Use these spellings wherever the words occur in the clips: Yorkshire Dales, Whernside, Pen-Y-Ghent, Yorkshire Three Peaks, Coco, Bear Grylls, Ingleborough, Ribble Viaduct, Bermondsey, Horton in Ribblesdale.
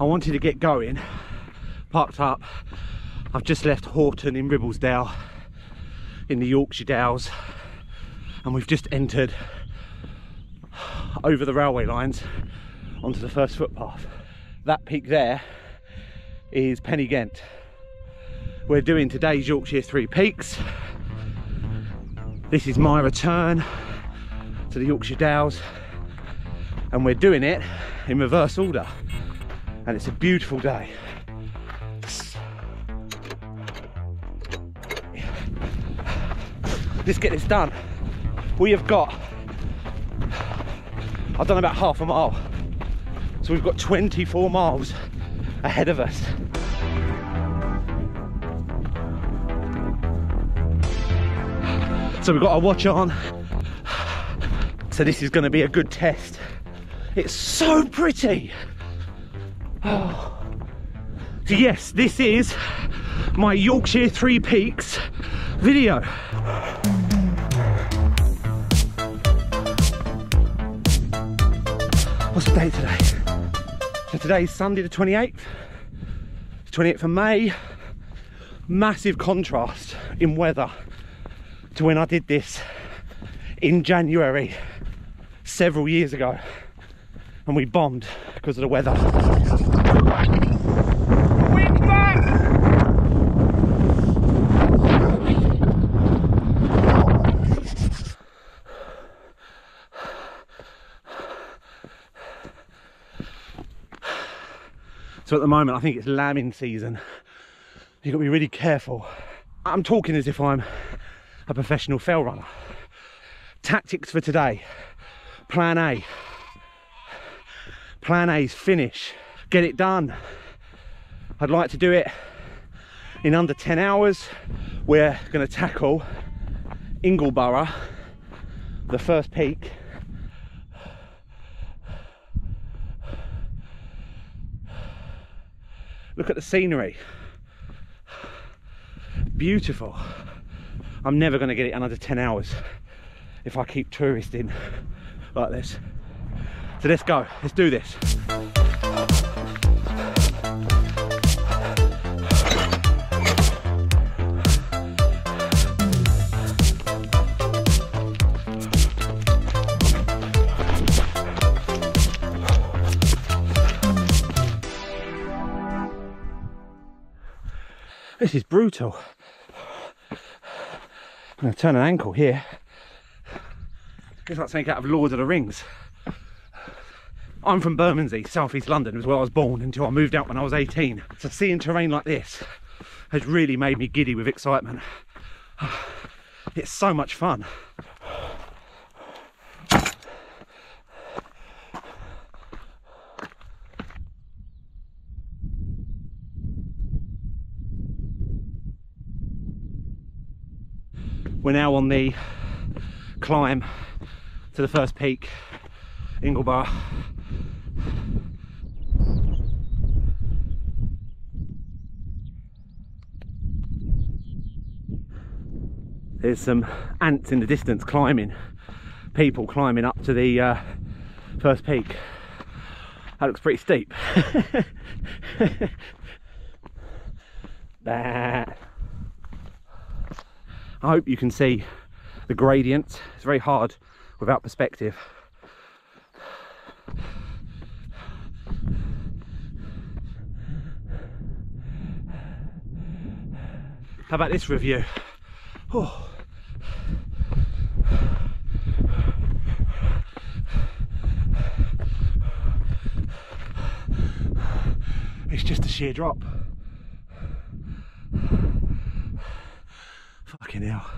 I wanted to get going, parked up. I've just left Horton in Ribblesdale in the Yorkshire Dales, and we've just entered over the railway lines onto the first footpath. That peak there is Pen-Y-Ghent. We're doing today's Yorkshire Three Peaks. This is my return to the Yorkshire Dales, and we're doing it in reverse order, and it's a beautiful day. Let's get this done. We have got, I've done about half a mile, so we've got 24 miles ahead of us. So we've got our watch on, so this is going to be a good test. It's so pretty. Oh. So yes, this is my Yorkshire Three Peaks video. What's the date today? So today is Sunday the 28th, the 28th of May. Massive contrast in weather to when I did this in January several years ago, and we bombed because of the weather. So at the moment, I think it's lambing season. You've got to be really careful. I'm talking as if I'm a professional fell runner. Tactics for today. Plan A. Plan A is finish. Get it done. I'd like to do it in under 10 hours. We're going to tackle Ingleborough, the first peak. Look at the scenery. Beautiful. I'm never going to get it in under 10 hours if I keep touristing like this. So let's go, let's do this. This is brutal. I'm going to turn an ankle here. It's like something out of Lord of the Rings. I'm from Bermondsey, South East London, was where I was born until I moved out when I was 18. So seeing terrain like this has really made me giddy with excitement. It's so much fun. We're now on the climb to the first peak, Ingleborough. There's some ants in the distance climbing, people climbing up to the first peak. That looks pretty steep. That. I hope you can see the gradient. It's very hard without perspective. How about this review? Oh. It's just a sheer drop. Fucking hell.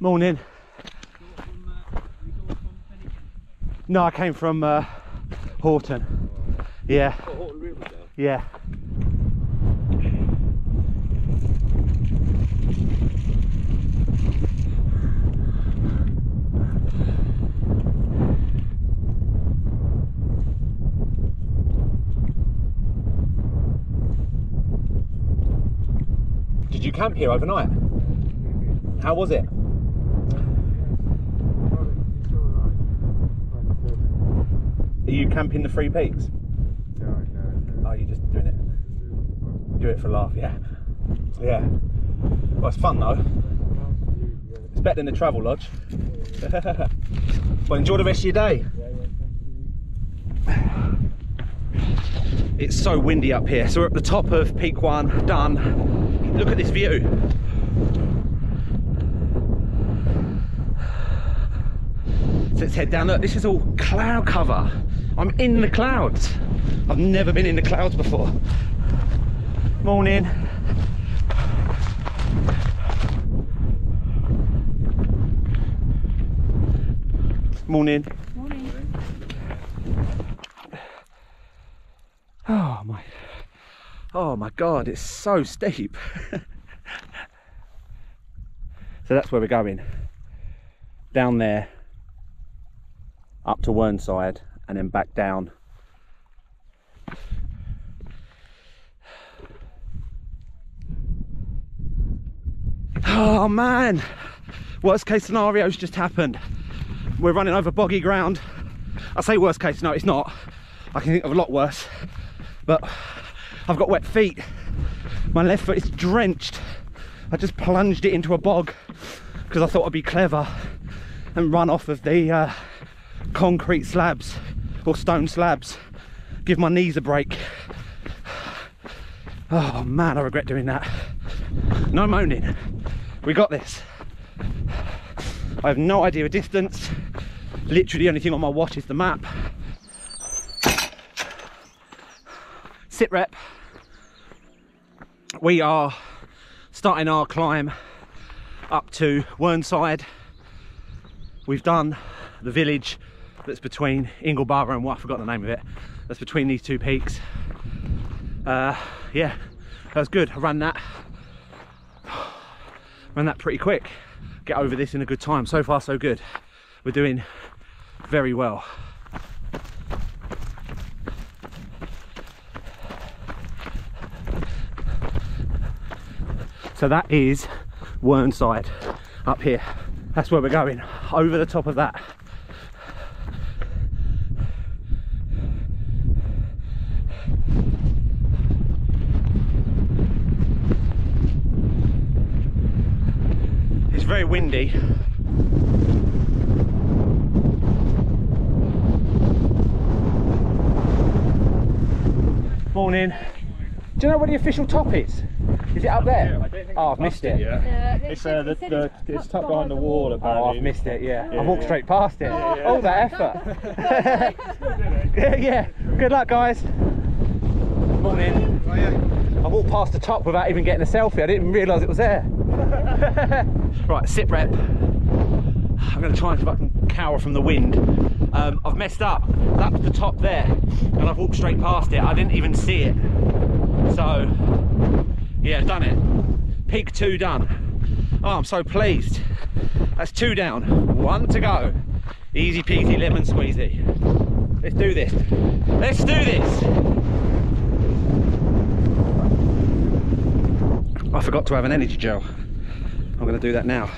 Morning. No, I came from Horton. Yeah. Yeah. Did you camp here overnight? How was it? you camping the Three Peaks? No. Oh, you're just doing it. Do it for a laugh, yeah. Yeah. Well, it's fun though. It's better than the travel lodge. Well, enjoy the rest of your day. It's so windy up here. So we're at the top of Peak 1, done. Look at this view. So let's head down. Look, this is all cloud cover. I'm in the clouds. I've never been in the clouds before. Morning. Morning. Morning. Oh my God, it's so steep. So that's where we're going. Down there, up to Whernside, and then back down. Oh man, worst case scenario's just happened. We're running over boggy ground. I say worst case, no, it's not. I can think of a lot worse, but I've got wet feet. My left foot is drenched. I just plunged it into a bog because I thought I'd be clever and run off of the concrete slabs or stone slabs, give my knees a break. Oh man, I regret doing that. No moaning, we got this. I have no idea of distance. Literally the only thing on my watch is the map. Sit rep. We are starting our climb up to Whernside. We've done the village that's between Ingleborough and what, I forgot the name of it. That's between these two peaks. Yeah, that was good. I ran that pretty quick. Get over this in a good time. So far so good. We're doing very well. So that is Whernside up here. That's where we're going, over the top of that. It's very windy. Morning. Do you know where the official top is? Is it up there? Oh, I've missed it. Yeah. It's tucked behind the wall, apparently. Oh, I've missed it, yeah. I walked straight past it. Yeah. All that effort. Yeah, good luck, guys. Morning. I walked past the top without even getting a selfie. I didn't realise it was there. Right, sit rep. I'm going to try and fucking cower from the wind. I've messed up. That's the top there. And I've walked straight past it. I didn't even see it. So, yeah, done it. Peak 2 done. Oh, I'm so pleased. That's 2 down, 1 to go. Easy peasy, lemon squeezy. Let's do this. Let's do this. I forgot to have an energy gel. I'm gonna do that now.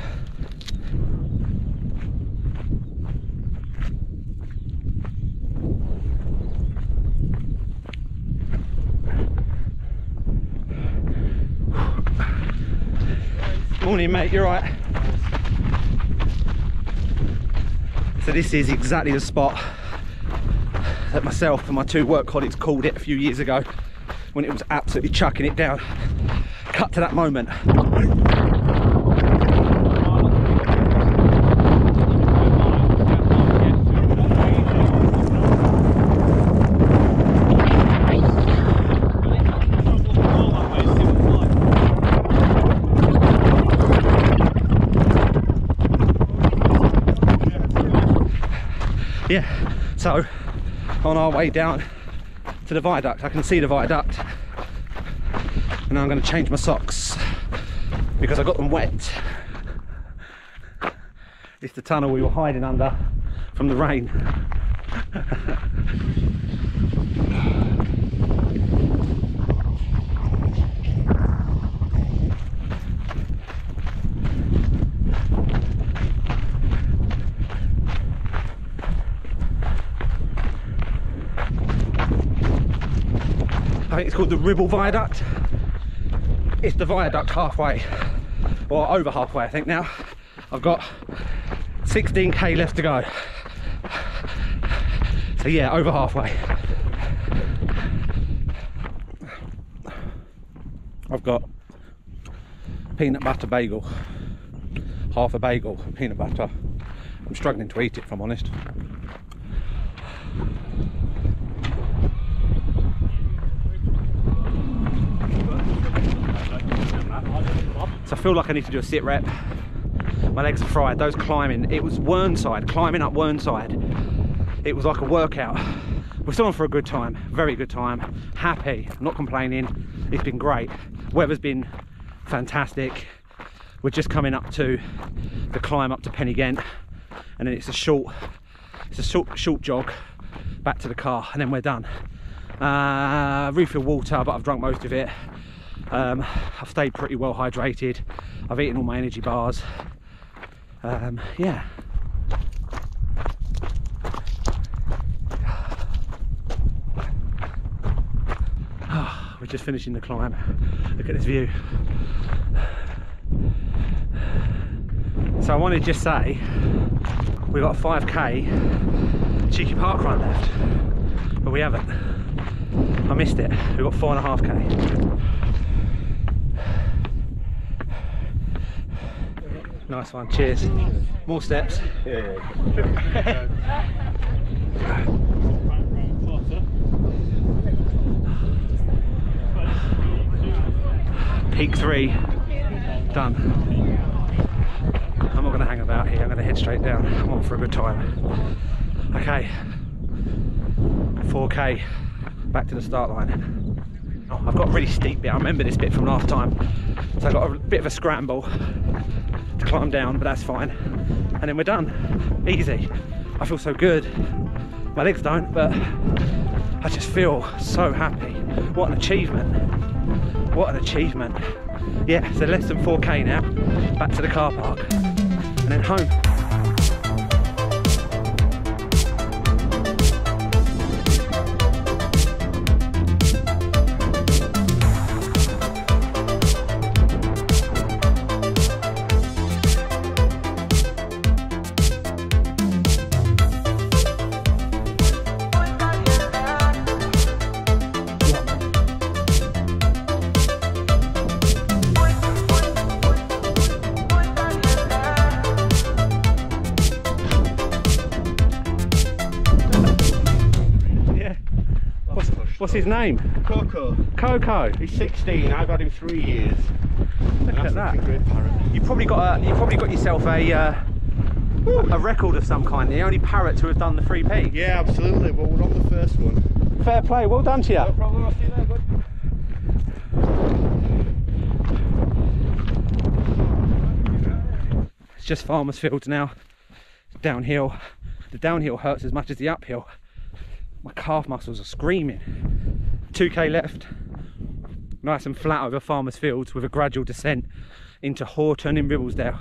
Morning, mate, you're right. So this is exactly the spot that myself and my 2 work colleagues called it a few years ago when it was absolutely chucking it down. Cut to that moment. Yeah, so on our way down to the viaduct, I can see the viaduct, and I'm going to change my socks because I got them wet. It's the tunnel we were hiding under from the rain. think it's called the Ribble Viaduct. It's the viaduct halfway, or over halfway I think now. I've got 16k left to go. So yeah, over halfway. I've got peanut butter bagel, half a bagel, peanut butter. I'm struggling to eat it if I'm honest. So I feel like I need to do a sit rep. My legs are fried. Those climbing, it was Whernside, climbing up Whernside. It was like a workout. We're still on for a good time, very good time. Happy, not complaining. It's been great. Weather's been fantastic. We're just coming up to the climb up to Pen-Y-Ghent, and then it's a short jog back to the car, and then we're done. Refill water, but I've drunk most of it. I've stayed pretty well hydrated. I've eaten all my energy bars. Yeah. Oh, we're just finishing the climb. Look at this view. So I wanted to just say, we've got a 5k cheeky park run left, but we haven't. I missed it. We've got 4.5k. Nice one. Cheers. More steps. Peak 3. Done. About here, I'm gonna head straight down. I'm on for a good time. Okay, 4k back to the start line. Oh, I've got a really steep bit. I remember this bit from last time, so I got a bit of a scramble to climb down, but that's fine. And then we're done. Easy. I feel so good. My legs don't, but I just feel so happy. What an achievement! What an achievement! Yeah, so less than 4k now. Back to the car park. And then home. What's his name? Coco. Coco. He's 16. I've had him 3 years. Look at that. You probably got yourself a record of some kind. The only parrot to have done the Three Peaks. Yeah, absolutely. Well, we're on the first one. Fair play. Well done to you. No problem. I'll see you there, bud. It's just farmers' fields now. Downhill. The downhill hurts as much as the uphill. My calf muscles are screaming. 2k left. Nice and flat over farmers' fields with a gradual descent into Horton in Ribblesdale,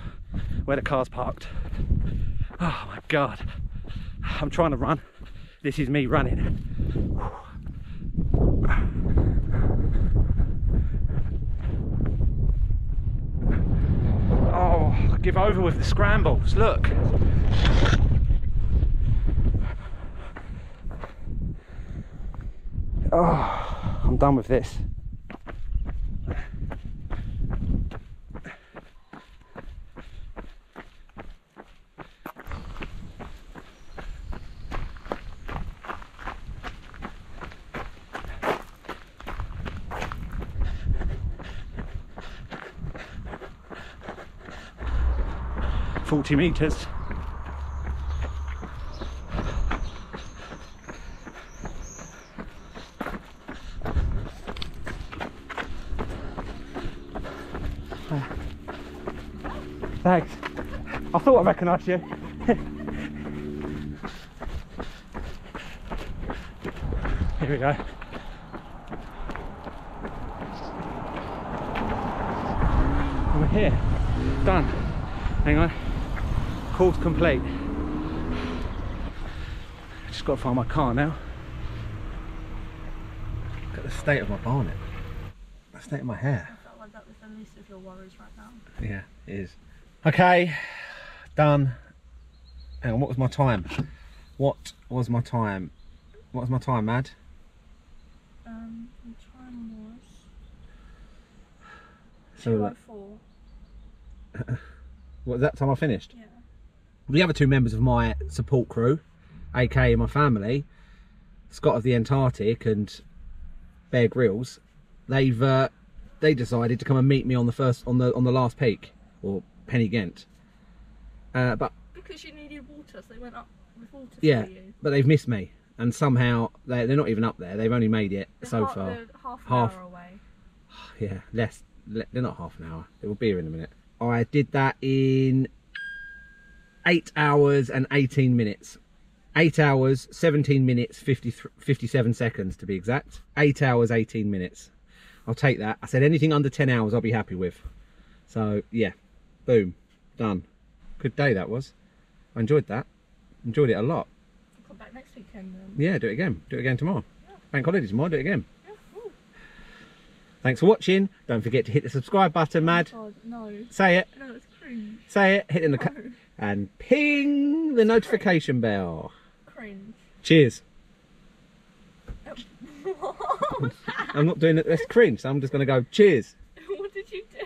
where the car's parked. Oh my god. I'm trying to run. This is me running. Oh, I'll give over with the scrambles. Look. Oh, I'm done with this. $40 meters. Thanks. I thought I recognised you. Here we go. And we're here. Done. Hang on. Course complete. Just got to find my car now. Look at the state of my bonnet, the state of my hair. I felt like that was the least of your worries right now. Yeah, it is. Okay, done. Hang on, what was my time? What was my time? What was my time, Mad? The time was... 2:04. What, that time I finished? Yeah. The other two members of my support crew, aka my family, Scott of the Antarctic and Bear Grylls, they've they decided to come and meet me on the last peak, or Pen-Y-Ghent. But because you needed water, so they went up with water. Yeah, for you. But they've missed me, and somehow they're not even up there. They've only made it so far. They're half an hour away. Yeah, less. They're not half an hour. It will be here in a minute. I did that in 8 hours and 18 minutes. 8 hours, 17 minutes, 57 seconds to be exact. 8 hours, 18 minutes. I'll take that. I said anything under 10 hours I'll be happy with. So yeah, boom, done. Good day that was. I enjoyed that. Enjoyed it a lot. I'll come back next weekend then. Yeah, do it again. Do it again tomorrow. Yeah. Bank holiday tomorrow, do it again. Yeah, cool. Thanks for watching. Don't forget to hit the subscribe button, Mad. Oh, no. Say it. No, it's cringe. Say it, hit in the... Oh. And ping the notification bell. Cringe. Cheers. I'm not doing it, that's cringe, so I'm just going to go cheers. What did you do?